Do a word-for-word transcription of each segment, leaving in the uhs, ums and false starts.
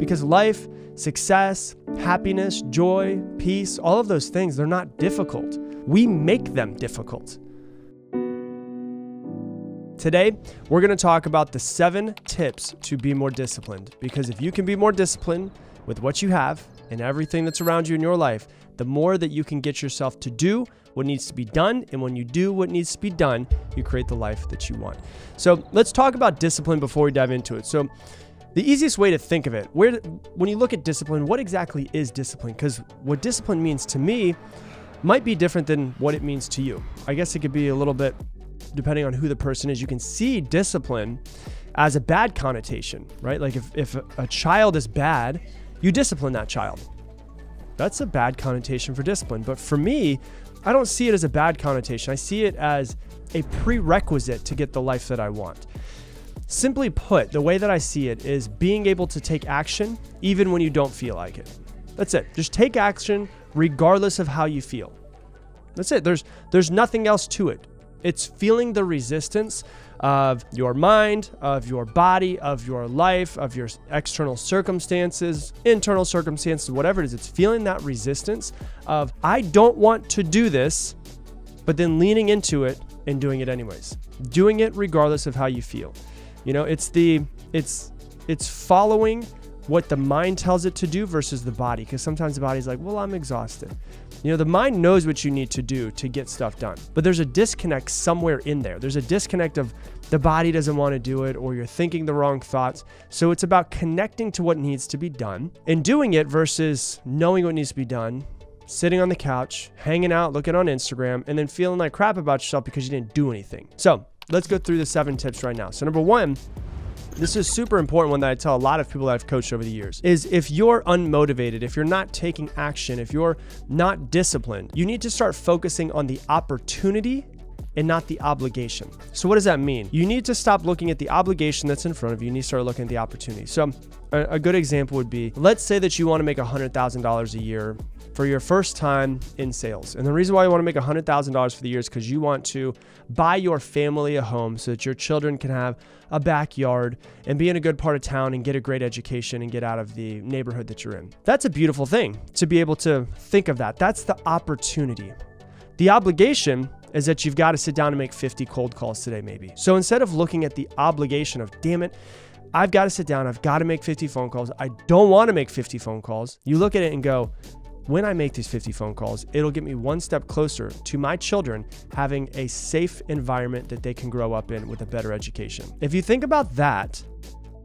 Because life, success, happiness, joy, peace, all of those things, they're not difficult. We make them difficult. Today, we're going to talk about the seven tips to be more disciplined. Because if you can be more disciplined with what you have and everything that's around you in your life, the more that you can get yourself to do what needs to be done. And when you do what needs to be done, you create the life that you want. So let's talk about discipline before we dive into it. So the easiest way to think of it, where, when you look at discipline, what exactly is discipline? Because what discipline means to me might be different than what it means to you. I guess it could be a little bit depending on who the person is. You can see discipline as a bad connotation, right? Like if, if a child is bad, you discipline that child. That's a bad connotation for discipline. But for me, I don't see it as a bad connotation. I see it as a prerequisite to get the life that I want. Simply put, the way that I see it is being able to take action even when you don't feel like it. That's it. Just take action regardless of how you feel. That's it. There's, there's nothing else to it. It's feeling the resistance of your mind, of your body, of your life, of your external circumstances, internal circumstances, whatever it is. It's feeling that resistance of, I don't want to do this, but then leaning into it and doing it anyways. Doing it regardless of how you feel. You know, it's the, it's, it's following what the mind tells it to do versus the body. Because sometimes the body's like, well, I'm exhausted. You know, the mind knows what you need to do to get stuff done, but there's a disconnect somewhere in there. There's a disconnect of the body doesn't want to do it, or you're thinking the wrong thoughts. So it's about connecting to what needs to be done and doing it versus knowing what needs to be done, sitting on the couch, hanging out, looking on Instagram, and then feeling like crap about yourself because you didn't do anything. So let's go through the seven tips right now. So number one, this is super important one that I tell a lot of people that I've coached over the years, is if you're unmotivated, if you're not taking action, if you're not disciplined, you need to start focusing on the opportunity and not the obligation. So what does that mean? You need to stop looking at the obligation that's in front of you. You need to start looking at the opportunity. So a, a good example would be, let's say that you want to make one hundred thousand dollars a year for your first time in sales. And the reason why you want to make one hundred thousand dollars for the year is because you want to buy your family a home so that your children can have a backyard and be in a good part of town and get a great education and get out of the neighborhood that you're in. That's a beautiful thing to be able to think of that. That's the opportunity. The obligation is that you've got to sit down and make fifty cold calls today, maybe. So instead of looking at the obligation of, damn it, I've got to sit down, I've got to make fifty phone calls, I don't want to make fifty phone calls, you look at it and go, when I make these fifty phone calls, it'll get me one step closer to my children having a safe environment that they can grow up in with a better education. If you think about that,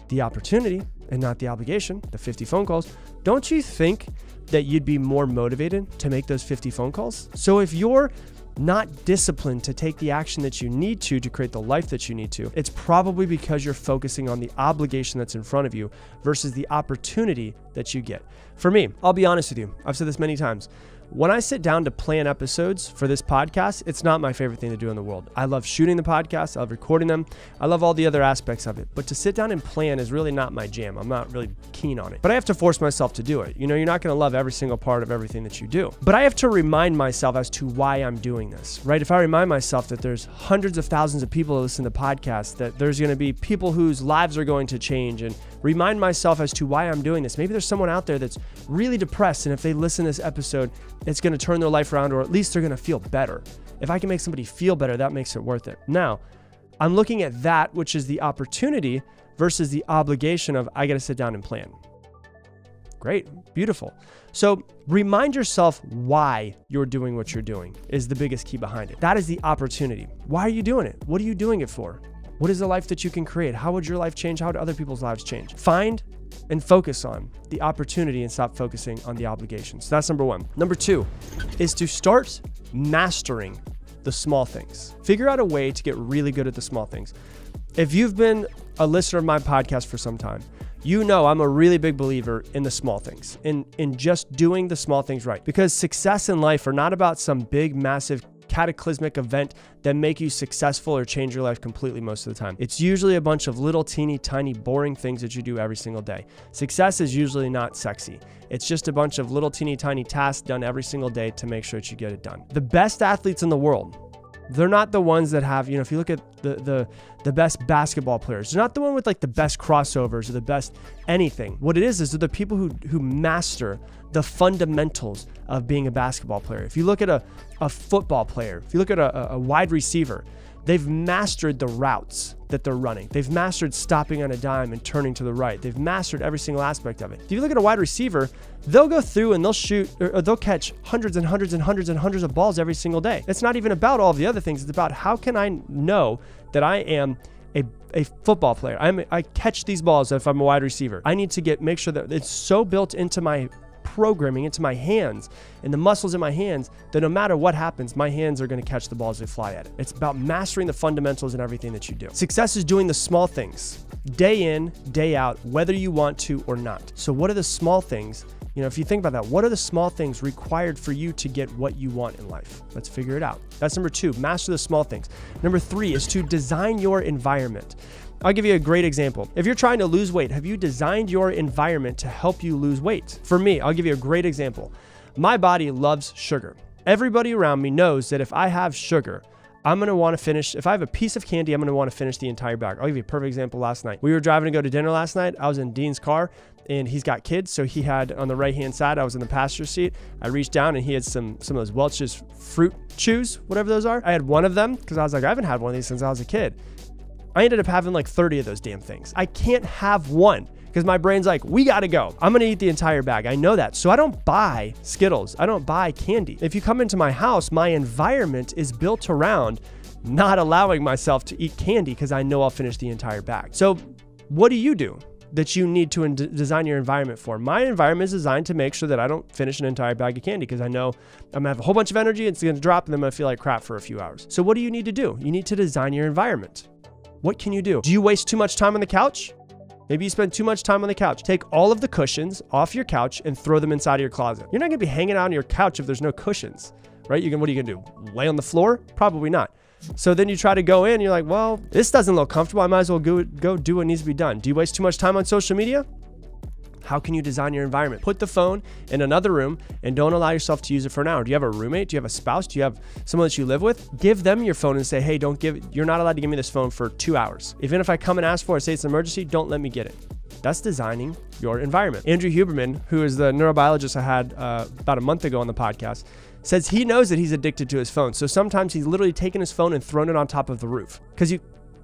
the opportunity and not the obligation, the fifty phone calls, don't you think that you'd be more motivated to make those fifty phone calls? So if you're not disciplined to take the action that you need to to create the life that you need to, it's probably because you're focusing on the obligation that's in front of you versus the opportunity that you get. For me, I'll be honest with you, I've said this many times, when I sit down to plan episodes for this podcast, it's not my favorite thing to do in the world. I love shooting the podcast, I love recording them, I love all the other aspects of it, but to sit down and plan is really not my jam. I'm not really keen on it, but I have to force myself to do it. You know, you're not gonna love every single part of everything that you do, but I have to remind myself as to why I'm doing this, right? If I remind myself that there's hundreds of thousands of people that listen to podcasts, that there's gonna be people whose lives are going to change, and remind myself as to why I'm doing this. Maybe there's someone out there that's really depressed, and if they listen to this episode, it's going to turn their life around, or at least they're going to feel better. If I can make somebody feel better, that makes it worth it. Now, I'm looking at that, which is the opportunity versus the obligation of, I got to sit down and plan. Great. Beautiful. So remind yourself why you're doing what you're doing is the biggest key behind it. That is the opportunity. Why are you doing it? What are you doing it for? What is the life that you can create? How would your life change? How would other people's lives change? Find and focus on the opportunity and stop focusing on the obligation. So that's number one. Number two is to start mastering the small things. Figure out a way to get really good at the small things. If you've been a listener of my podcast for some time, you know I'm a really big believer in the small things, in, in just doing the small things right. Because success in life are not about some big, massive cataclysmic event that make you successful or change your life completely most of the time. It's usually a bunch of little teeny tiny boring things that you do every single day. Success is usually not sexy. It's just a bunch of little teeny tiny tasks done every single day to make sure that you get it done. The best athletes in the world they're not the ones that have, you know, if you look at the the the best basketball players, they're not the one with like the best crossovers or the best anything. What it is is they're the people who who master the fundamentals of being a basketball player. If you look at a, a football player, if you look at a, a wide receiver, they've mastered the routes that they're running. They've mastered stopping on a dime and turning to the right. They've mastered every single aspect of it. If you look at a wide receiver, they'll go through and they'll shoot, or they'll catch hundreds and hundreds and hundreds and hundreds of balls every single day. It's not even about all the other things. It's about how can I know that I am a, a football player? I'm, I catch these balls if I'm a wide receiver. I need to get make sure that it's so built into my programming, into my hands and the muscles in my hands, that no matter what happens, my hands are going to catch the ball as they fly at it. It's about mastering the fundamentals in everything that you do. Success is doing the small things day in, day out, whether you want to or not. So what are the small things? You know, if you think about that, what are the small things required for you to get what you want in life? Let's figure it out. That's number two, master the small things. Number three is to design your environment. I'll give you a great example. If you're trying to lose weight, have you designed your environment to help you lose weight? For me, I'll give you a great example. My body loves sugar. Everybody around me knows that if I have sugar, I'm gonna wanna finish, if I have a piece of candy, I'm gonna wanna finish the entire bag. I'll give you a perfect example last night. We were driving to go to dinner last night. I was in Dean's car and he's got kids. So he had on the right-hand side, I was in the passenger seat. I reached down and he had some, some of those Welch's fruit chews, whatever those are. I had one of them because I was like, I haven't had one of these since I was a kid. I ended up having like thirty of those damn things. I can't have one because my brain's like, we gotta go. I'm gonna eat the entire bag. I know that. So I don't buy Skittles. I don't buy candy. If you come into my house, my environment is built around not allowing myself to eat candy because I know I'll finish the entire bag. So what do you do that you need to design your environment for? My environment is designed to make sure that I don't finish an entire bag of candy because I know I'm gonna have a whole bunch of energy, it's gonna drop, and then I'm gonna feel like crap for a few hours. So what do you need to do? You need to design your environment. What can you do? Do you waste too much time on the couch? Maybe you spend too much time on the couch. Take all of the cushions off your couch and throw them inside of your closet. You're not gonna be hanging out on your couch if there's no cushions, right? You can, what are you gonna do? Lay on the floor? Probably not. So then you try to go in, you're like, well, this doesn't look comfortable. I might as well go, go do what needs to be done. Do you waste too much time on social media? How can you design your environment? Put the phone in another room and don't allow yourself to use it for an hour. Do you have a roommate? Do you have a spouse? Do you have someone that you live with? Give them your phone and say, hey, don't give it. You're not allowed to give me this phone for two hours. Even if I come and ask for it, say it's an emergency, don't let me get it. That's designing your environment. Andrew Huberman, who is the neurobiologist I had uh, about a month ago on the podcast, says he knows that he's addicted to his phone. So sometimes he's literally taken his phone and thrown it on top of the roof because you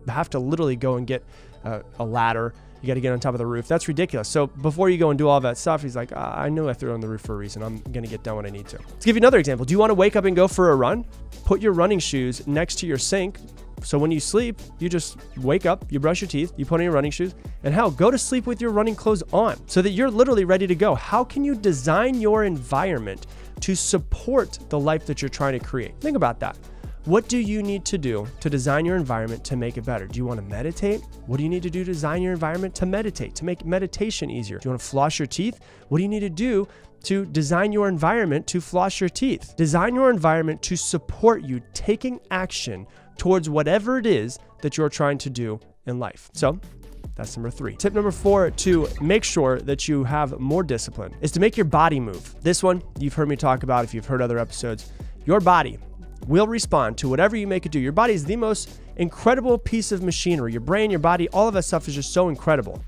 have to literally go and get uh, a ladder. You got to get on top of the roof. That's ridiculous. So before you go and do all that stuff, he's like, ah, I know I threw it on the roof for a reason. I'm going to get done what I need to. Let's give you another example. Do you want to wake up and go for a run? Put your running shoes next to your sink. So when you sleep, you just wake up, you brush your teeth, you put on your running shoes, and hell, go to sleep with your running clothes on so that you're literally ready to go. How can you design your environment to support the life that you're trying to create? Think about that. What do you need to do to design your environment to make it better? Do you want to meditate? What do you need to do to design your environment to meditate, to make meditation easier? Do you want to floss your teeth? What do you need to do to design your environment to floss your teeth? Design your environment to support you taking action towards whatever it is that you're trying to do in life. So that's number three. Tip number four to make sure that you have more discipline is to make your body move. This one you've heard me talk about if you've heard other episodes. Your body will respond to whatever you make it do. Your body is the most incredible piece of machinery. Your brain, your body, all of that stuff is just so incredible.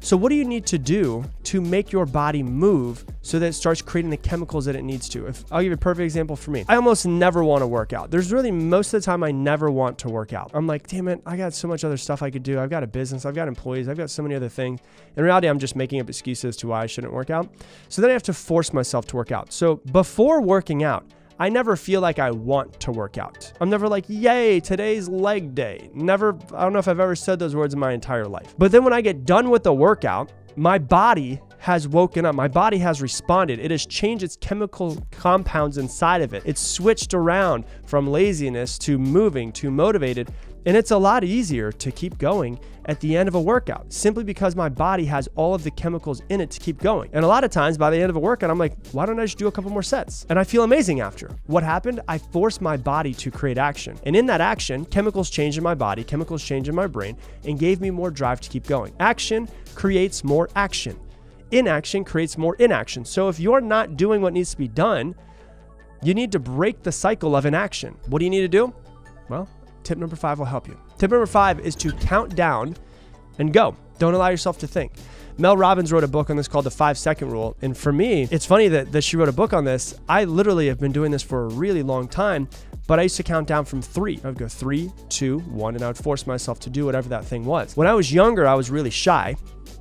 So what do you need to do to make your body move so that it starts creating the chemicals that it needs to? If, I'll give you a perfect example for me. I almost never want to work out. There's really most of the time I never want to work out. I'm like, damn it, I got so much other stuff I could do. I've got a business, I've got employees, I've got so many other things. In reality, I'm just making up excuses to why I shouldn't work out. So then I have to force myself to work out. So before working out, I never feel like I want to work out. I'm never like, yay, today's leg day. Never, I don't know if I've ever said those words in my entire life. But then when I get done with the workout, my body has woken up. My body has responded. It has changed its chemical compounds inside of it. It's switched around from laziness to moving to motivated. And it's a lot easier to keep going at the end of a workout simply because my body has all of the chemicals in it to keep going. And a lot of times by the end of a workout, I'm like, why don't I just do a couple more sets? And I feel amazing after. What happened? I forced my body to create action. And in that action, chemicals change in my body, chemicals change in my brain, and gave me more drive to keep going. Action creates more action. Inaction creates more inaction. So if you're not doing what needs to be done, you need to break the cycle of inaction. What do you need to do? well, tip number five will help you. Tip number five is to count down and go. Don't allow yourself to think. Mel Robbins wrote a book on this called The Five Second Rule. And for me, it's funny that, that she wrote a book on this. I literally have been doing this for a really long time, but I used to count down from three. I would go three, two, one, and I would force myself to do whatever that thing was. When I was younger, I was really shy.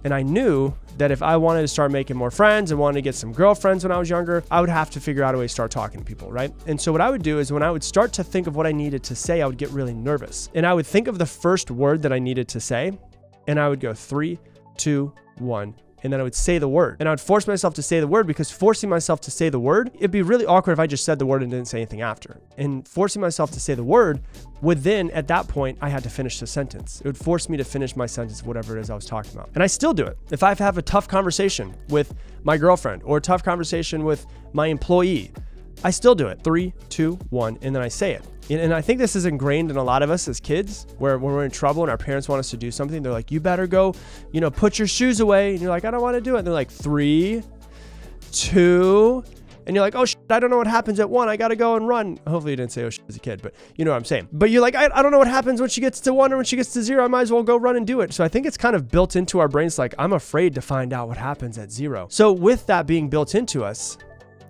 And I knew that if I wanted to start making more friends and wanted to get some girlfriends when I was younger, I would have to figure out a way to start talking to people, right? And so what I would do is when I would start to think of what I needed to say, I would get really nervous. And I would think of the first word that I needed to say, and I would go three, two, one, and then I would say the word. And I would force myself to say the word, because forcing myself to say the word, it'd be really awkward if I just said the word and didn't say anything after. And forcing myself to say the word would then, at that point, I had to finish the sentence. It would force me to finish my sentence, whatever it is I was talking about. And I still do it. If I have a tough conversation with my girlfriend or a tough conversation with my employee, I still do it. Three, two, one, and then I say it. And I think this is ingrained in a lot of us as kids, where when we're in trouble and our parents want us to do something, they're like, you better go, you know, put your shoes away. And you're like, I don't want to do it. And they're like, three, two, and you're like, oh, shit, I don't know what happens at one. I got to go and run. Hopefully you didn't say, oh, shit, as a kid, but you know what I'm saying. But you're like, I, I don't know what happens when she gets to one or when she gets to zero. I might as well go run and do it. So I think it's kind of built into our brains. Like, I'm afraid to find out what happens at zero. So with that being built into us,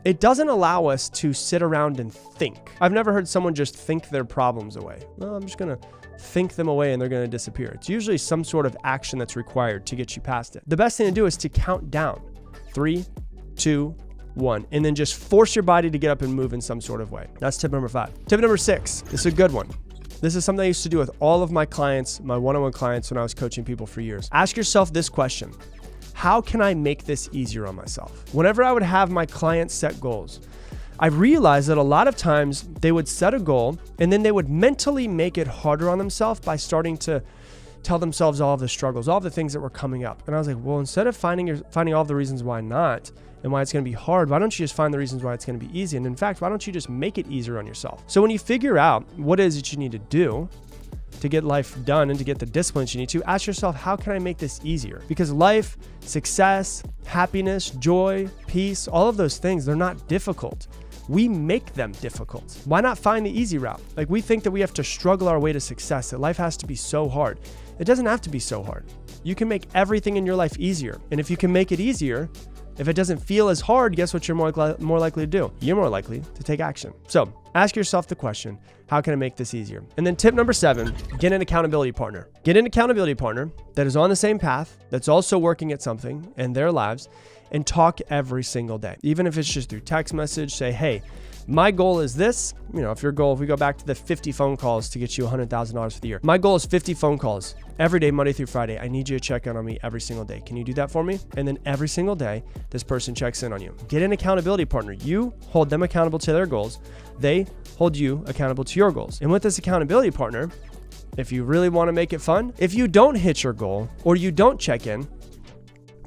it doesn't allow us to sit around and think. I've never heard someone just think their problems away. No, I'm just gonna think them away and they're gonna disappear. It's usually some sort of action that's required to get you past it. The best thing to do is to count down. Three, two, one, and then just force your body to get up and move in some sort of way. That's tip number five. Tip number six, this is a good one. This is something I used to do with all of my clients, my one-on-one clients when I was coaching people for years. Ask yourself this question. How can I make this easier on myself? Whenever I would have my clients set goals, I realized that a lot of times they would set a goal and then they would mentally make it harder on themselves by starting to tell themselves all of the struggles, all of the things that were coming up. And I was like, well, instead of finding your, finding all of the reasons why not and why it's going to be hard, why don't you just find the reasons why it's going to be easy? And in fact, why don't you just make it easier on yourself? So when you figure out what it is that you need to do to get life done and to get the disciplines you need to, ask yourself, how can I make this easier? Because life, success, happiness, joy, peace, all of those things, they're not difficult. We make them difficult. Why not find the easy route? Like, we think that we have to struggle our way to success, that life has to be so hard. It doesn't have to be so hard. You can make everything in your life easier. And if you can make it easier, if it doesn't feel as hard, guess what you're more, more likely to do? You're more likely to take action. So ask yourself the question, how can I make this easier? And then tip number seven, get an accountability partner. Get an accountability partner that is on the same path, that's also working at something in their lives, and talk every single day. Even if it's just through text message, say, hey, my goal is this. You know, if your goal, if we go back to the fifty phone calls to get you one hundred thousand dollars for the year, my goal is fifty phone calls every day, Monday through Friday. I need you to check in on me every single day. Can you do that for me? And then every single day, this person checks in on you. Get an accountability partner. You hold them accountable to their goals. They hold you accountable to your goals. And with this accountability partner, if you really want to make it fun, if you don't hit your goal or you don't check in,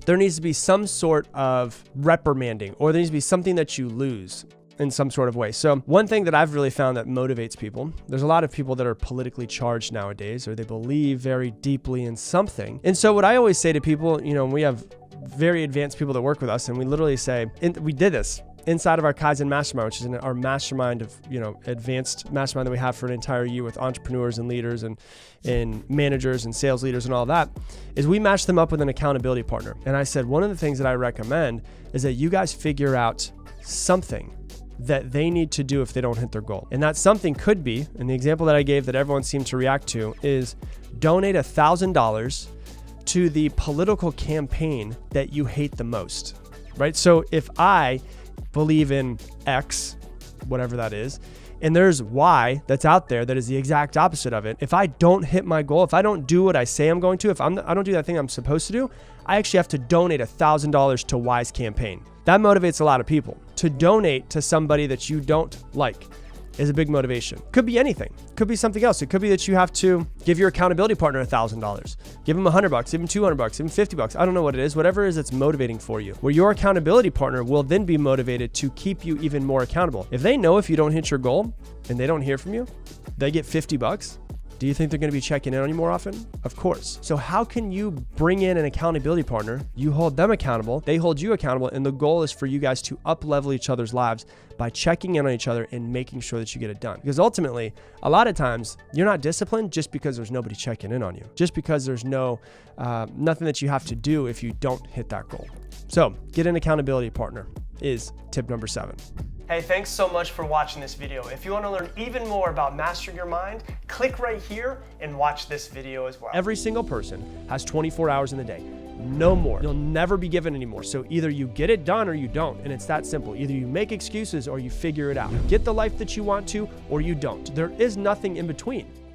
there needs to be some sort of reprimanding, or there needs to be something that you lose in some sort of way. So one thing that I've really found that motivates people, there's a lot of people that are politically charged nowadays, or they believe very deeply in something. And so what I always say to people, you know, we have very advanced people that work with us, and we literally say, and we did this inside of our Kaizen mastermind, which is in our mastermind of, you know, advanced mastermind that we have for an entire year with entrepreneurs and leaders and, and managers and sales leaders and all that, is we match them up with an accountability partner. And I said, one of the things that I recommend is that you guys figure out something that they need to do if they don't hit their goal. And that something could be, and the example that I gave that everyone seemed to react to is, donate one thousand dollars to the political campaign that you hate the most, right? So if I believe in X, whatever that is, and there's Y that's out there that is the exact opposite of it, if I don't hit my goal, if I don't do what I say I'm going to, if I'm, I don't do that thing I'm supposed to do, I actually have to donate one thousand dollars to Y's campaign. That motivates a lot of people. To donate to somebody that you don't like is a big motivation. Could be anything. Could be something else. It could be that you have to give your accountability partner one thousand dollars. Give him one hundred bucks, give him two hundred bucks, give him fifty bucks. I don't know what it is. Whatever it is that's motivating for you, where your accountability partner will then be motivated to keep you even more accountable. If they know if you don't hit your goal and they don't hear from you, they get fifty bucks. Do you think they're going to be checking in on you more often? Of course. So how can you bring in an accountability partner? You hold them accountable, they hold you accountable, and the goal is for you guys to up-level each other's lives by checking in on each other and making sure that you get it done. Because ultimately, a lot of times, you're not disciplined just because there's nobody checking in on you, just because there's no uh, nothing that you have to do if you don't hit that goal. So get an accountability partner is tip number seven. Hey, thanks so much for watching this video. If you want to learn even more about mastering your mind, click right here and watch this video as well. Every single person has twenty-four hours in the day. No more. You'll never be given any more. So either you get it done or you don't. And it's that simple. Either you make excuses or you figure it out. You get the life that you want to or you don't. There is nothing in between.